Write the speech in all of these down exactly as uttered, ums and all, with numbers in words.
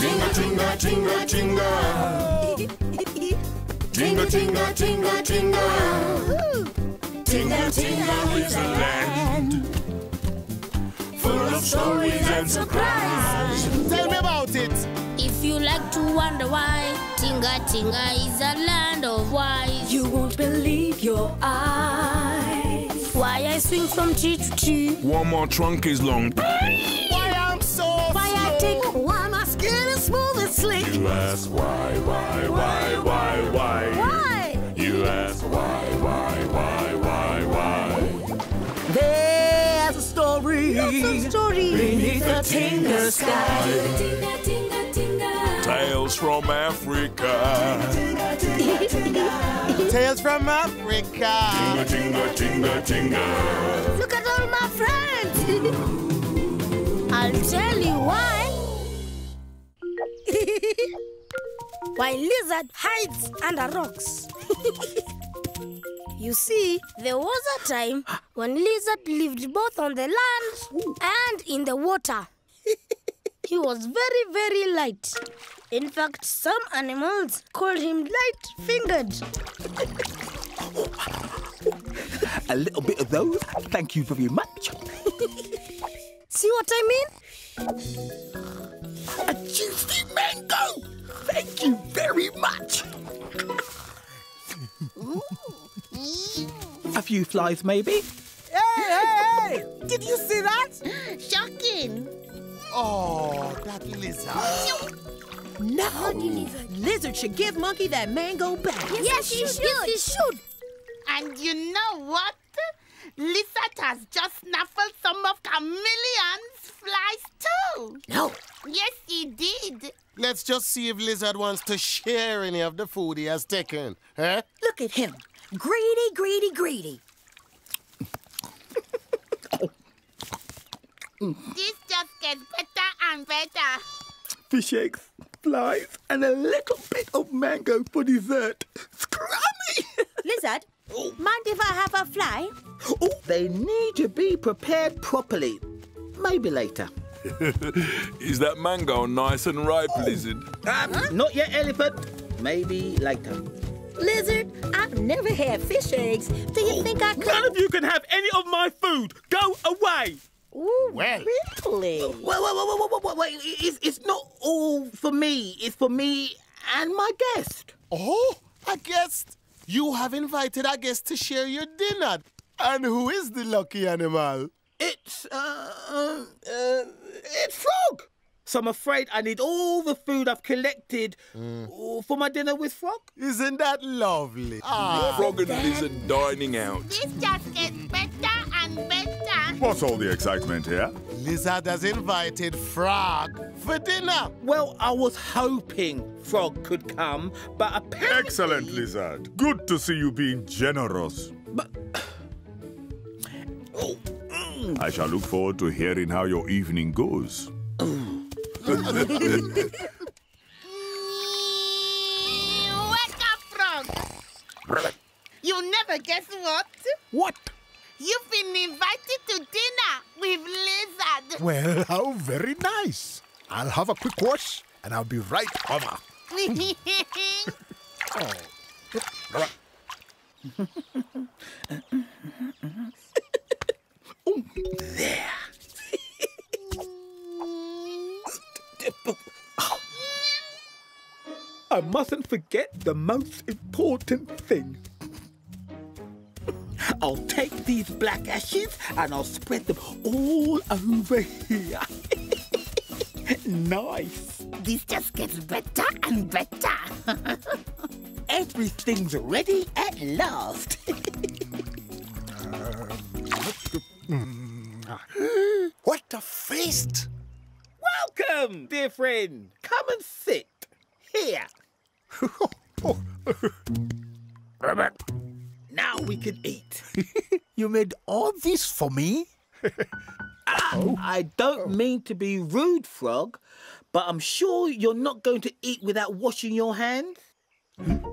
Tinga tinga tinga tinga. Tinga tinga tinga tinga. Tinga tinga is a land full of stories and surprise. Tell me about it. If you like to wonder why Tinga Tinga is a land of wise, you won't believe your eyes. Why I swing from tree to tree, one more trunk is long. Why I'm so why slow. I take why my skin is smooth and slick. You ask why, why, why, why, why? Why? You ask why, why, why, why, why? There's a story. Lots of stories beneath the Tinga sky. Tinga, tinga, tinga. Tales from Africa. Tinga, tinga, tinga. Tales from Africa. Tinga, tinga, tinga, tinga. Look at all my friends. I'll tell you why. Why lizard hides under rocks. You see, there was a time when lizard lived both on the land and in the water. He was very, very light. In fact, some animals call him light-fingered. A little bit of those. Thank you very much. See what I mean? A juicy mango! Thank you very much! A few flies, maybe? Hey, hey, hey! Did you see that? Shocking! Oh, that lizard. No! Lizard. Lizard should give Monkey that mango back. Yes, yes, he, he should. should. Yes, he should. And you know what? Lizard has just snuffled some of Chameleon's flies too. No. Yes, he did. Let's just see if Lizard wants to share any of the food he has taken. Huh? Look at him. Greedy, greedy, greedy. This just gets better and better. Fish eggs, flies, and a little bit of mango for dessert. Scrummy! Lizard, oh. Mind if I have a fly? Oh. They need to be prepared properly. Maybe later. Is that mango nice and ripe, oh. Lizard? Um, huh? Not yet, Elephant. Maybe later. Lizard, I've never had fish eggs. Do you oh. think I could? None of you can have any of my food. Go away. Ooh, well. Really? Wait, wait, wait, wait, wait, wait. It's, it's not all for me. It's for me and my guest. Oh, a guest? You have invited our guest to share your dinner. And who is the lucky animal? It's, uh, uh, uh, it's Frog. So I'm afraid I need all the food I've collected mm. for my dinner with Frog. Isn't that lovely? Ah, Frog and Lizard dining out. This just gets better and better. What's all the excitement here? Lizard has invited Frog for dinner. Well, I was hoping Frog could come, but apparently... Excellent, Lizard. Good to see you being generous. But... Oh. Mm. I shall look forward to hearing how your evening goes. Wake up, Frog! You'll never guess what? What? You've been invited to dinner with Lizard. Well, how very nice. I'll have a quick wash and I'll be right over. Oh. There. I mustn't forget the most important thing. I'll take these black ashes and I'll spread them all over here. Nice. This just gets better and better. Everything's ready at last. What a feast! Welcome, dear friend. Come and sit here. Now we can eat. You made all this for me? Ah, oh. I don't oh. mean to be rude, Frog, but I'm sure you're not going to eat without washing your hands.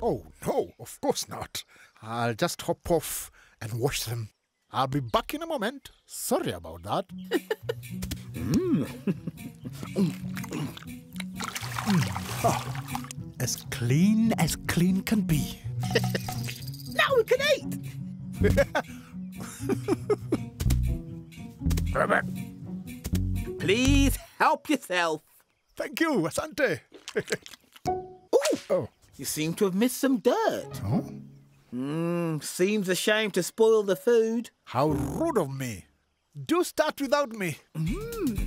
Oh, no, of course not. I'll just hop off and wash them. I'll be back in a moment. Sorry about that. Mm. Oh, as clean as clean can be. Now we can eat! Robert, please help yourself. Thank you, Asante. Oh, you seem to have missed some dirt. Oh? Mm, seems a shame to spoil the food. How rude of me. Do start without me. Mm.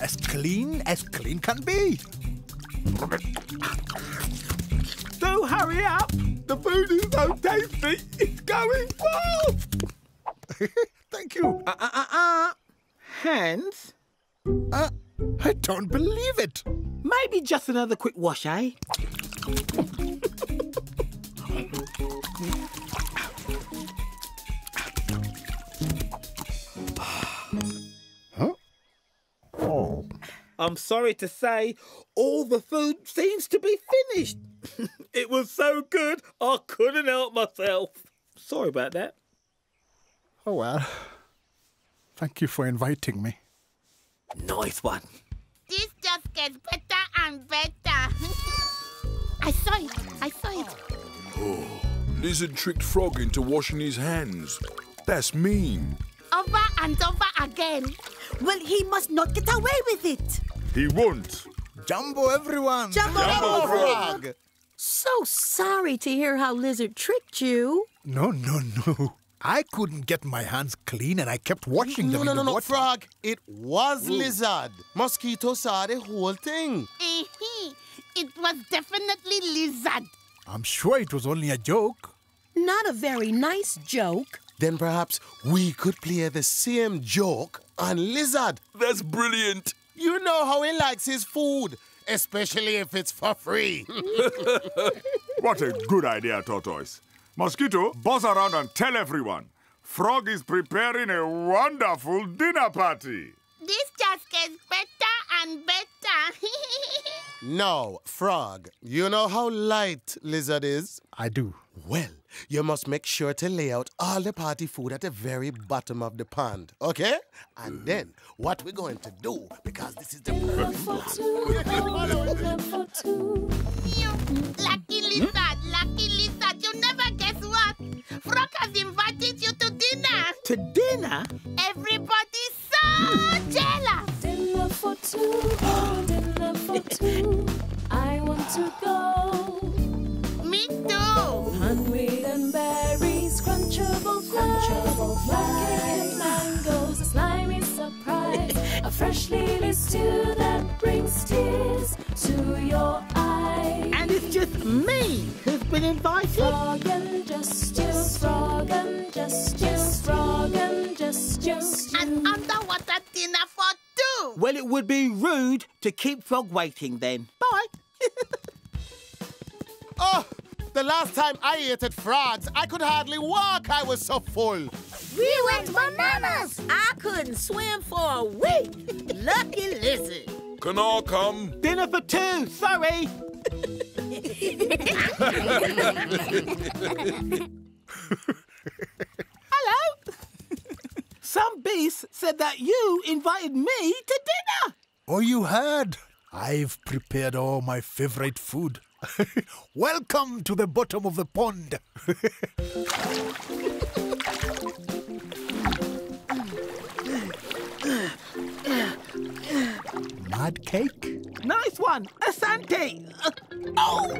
As clean as clean can be. Do hurry up. The food is so tasty. It's going well. Thank you. Uh, uh, uh, uh. Hands? Uh, I don't believe it. Maybe just another quick wash, eh? Huh? Oh. I'm sorry to say, all the food seems to be finished. It was so good, I couldn't help myself. Sorry about that. Oh, well. Thank you for inviting me. Nice one. This just gets better and better. I saw it. I saw it. Oh, lizard tricked Frog into washing his hands. That's mean. Over and over again. Well, he must not get away with it. He won't. Jumbo, everyone. Jumbo, Jumbo Frog. Frog. So sorry to hear how Lizard tricked you. No, no, no. I couldn't get my hands clean and I kept washing them. No, no, no, no, Frog. It was Ooh. Lizard. Mosquitoes are the whole thing. It was definitely Lizard. I'm sure it was only a joke. Not a very nice joke. Then perhaps we could play the same joke on Lizard. That's brilliant. You know how he likes his food, especially if it's for free. What a good idea, Tortoise. Mosquito, buzz around and tell everyone. Frog is preparing a wonderful dinner party. This just gets better and better. No, Frog, you know how light Lizard is? I do. Well, you must make sure to lay out all the party food at the very bottom of the pond, okay? And then, what we're going to do, because this is the perfect plan. Lucky Lizard, lucky Lizard, you never guess what? Frog has invited you to dinner. To dinner? Everybody's so jealous. Dinner for two, oh, dinner for two. I want to go. Me too. Honeyed and berries, crunchable flies, crunchable flies. Cake and mangoes, a slimy surprise. A fresh lily stew that brings tears to your eyes. And it's just me who's been invited. Frog and just you, frog and just you, frog and just you. An underwater dinner for two. Well, it would be rude to keep Frog waiting then. Bye. Oh! The last time I ate at Frog's, I could hardly walk. I was so full. We went bananas. I couldn't swim for a week. Lucky Lizard. Can all come? Dinner for two. Sorry. Hello. Some beast said that you invited me to dinner. Oh, you heard. I've prepared all my favorite food. Welcome to the bottom of the pond. Mud cake? Nice one, Asante. Uh, oh!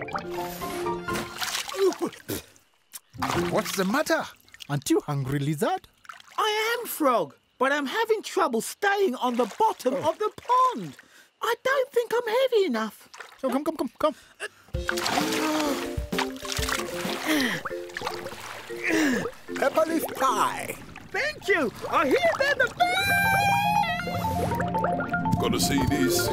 What's the matter? Aren't you hungry, Lizard? I am, Frog, but I'm having trouble staying on the bottom oh. of the pond. I don't think I'm heavy enough. Oh, come, come, come, come. Uh, Pepperleaf pie. Thank you. I hear them the bell. Gotta see this.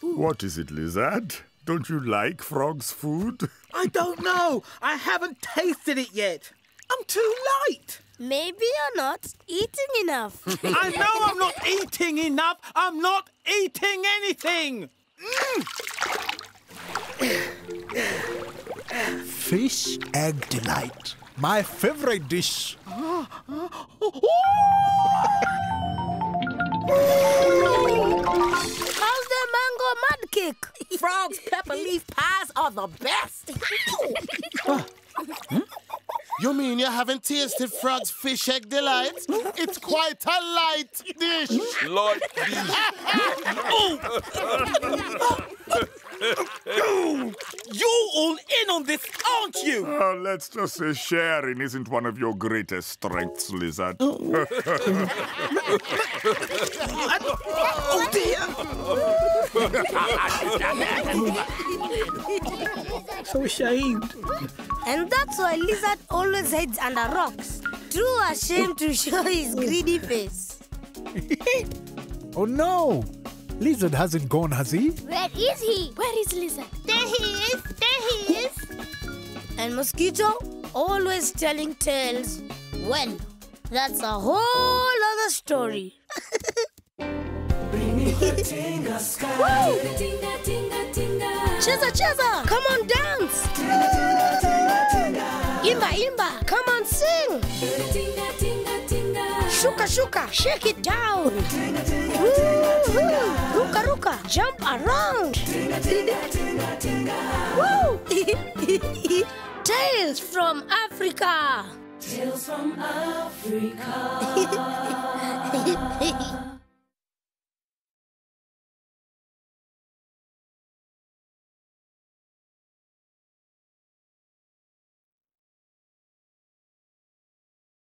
What is it, Lizard? Don't you like Frog's food? I don't know. I haven't tasted it yet. I'm too late. Maybe you're not eating enough. I know I'm not eating enough. I'm not eating anything. Mm. Fish egg delight. My favorite dish. maple leaf pies are the best. uh, hmm? You mean you haven't tasted frog's fish egg delight? It's quite a light dish. Light dish. You all in on this, aren't you? Uh, let's just say sharing isn't one of your greatest strengths, Lizard. Oh, oh dear. So ashamed. And that's why Lizard always hides under rocks, too ashamed to show his greedy face. Oh no! Lizard hasn't gone, has he? Where is he? Where is Lizard? There he is! There he is! And Mosquito, always telling tales. Well, that's a whole other story. Bring me the Tinga Sky. Woo! Tinga, tinga, tinga. Cheza, cheza! Come on, dance! Tinga, tinga, tinga, tinga. Imba, imba! Come on, sing! Tinga, tinga, tinga. Shuka, shuka! Shake it down! Tinga, tinga, tinga, tinga. Ruka, ruka! Jump around! Tinga, tinga, tinga, tinga. Woo! Tales from Africa! Tales from Africa!